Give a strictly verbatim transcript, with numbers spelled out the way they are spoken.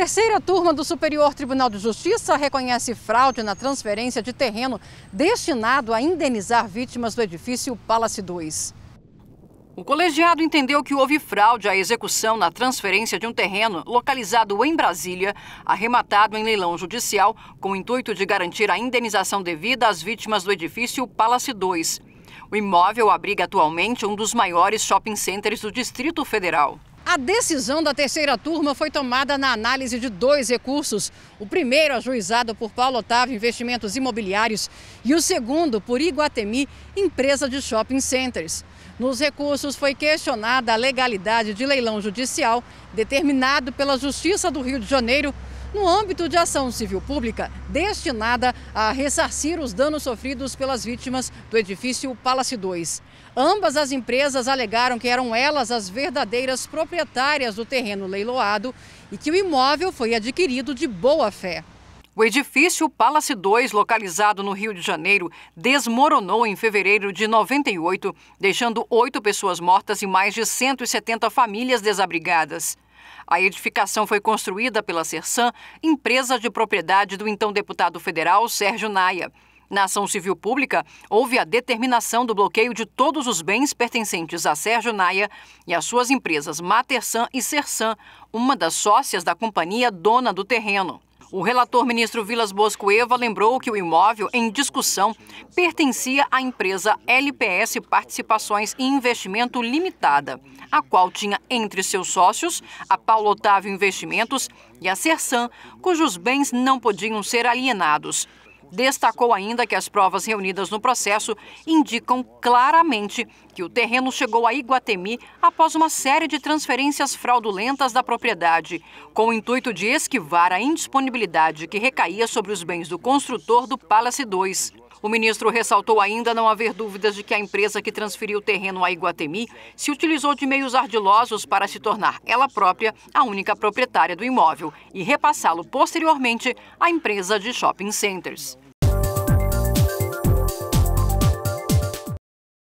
Terceira turma do Superior Tribunal de Justiça reconhece fraude na transferência de terreno destinado a indenizar vítimas do edifício Palace dois. O colegiado entendeu que houve fraude à execução na transferência de um terreno localizado em Brasília, arrematado em leilão judicial, com o intuito de garantir a indenização devida às vítimas do edifício Palace dois. O imóvel abriga atualmente um dos maiores shopping centers do Distrito Federal. A decisão da terceira turma foi tomada na análise de dois recursos. O primeiro ajuizado por Paulo Otávio Investimentos Imobiliários e o segundo por Iguatemi, empresa de shopping centers. Nos recursos foi questionada a legalidade de leilão judicial determinado pela Justiça do Rio de Janeiro no âmbito de ação civil pública destinada a ressarcir os danos sofridos pelas vítimas do edifício Palace dois. Ambas as empresas alegaram que eram elas as verdadeiras proprietárias do terreno leiloado e que o imóvel foi adquirido de boa fé. O edifício Palace dois, localizado no Rio de Janeiro, desmoronou em fevereiro de noventa e oito, deixando oito pessoas mortas e mais de cento e setenta famílias desabrigadas. A edificação foi construída pela Sersan, empresa de propriedade do então deputado federal Sérgio Naia. Na ação civil pública, houve a determinação do bloqueio de todos os bens pertencentes a Sérgio Naia e às suas empresas Matersan e Sersan, uma das sócias da companhia dona do terreno. O relator ministro Vilas Bosco Eva lembrou que o imóvel em discussão pertencia à empresa L P S Participações e Investimento Limitada, a qual tinha entre seus sócios a Paulo Otávio Investimentos e a Sersan, cujos bens não podiam ser alienados. Destacou ainda que as provas reunidas no processo indicam claramente que o terreno chegou a Iguatemi após uma série de transferências fraudulentas da propriedade, com o intuito de esquivar a indisponibilidade que recaía sobre os bens do construtor do Palace dois. O ministro ressaltou ainda não haver dúvidas de que a empresa que transferiu o terreno a Iguatemi se utilizou de meios ardilosos para se tornar ela própria a única proprietária do imóvel e repassá-lo posteriormente à empresa de shopping centers.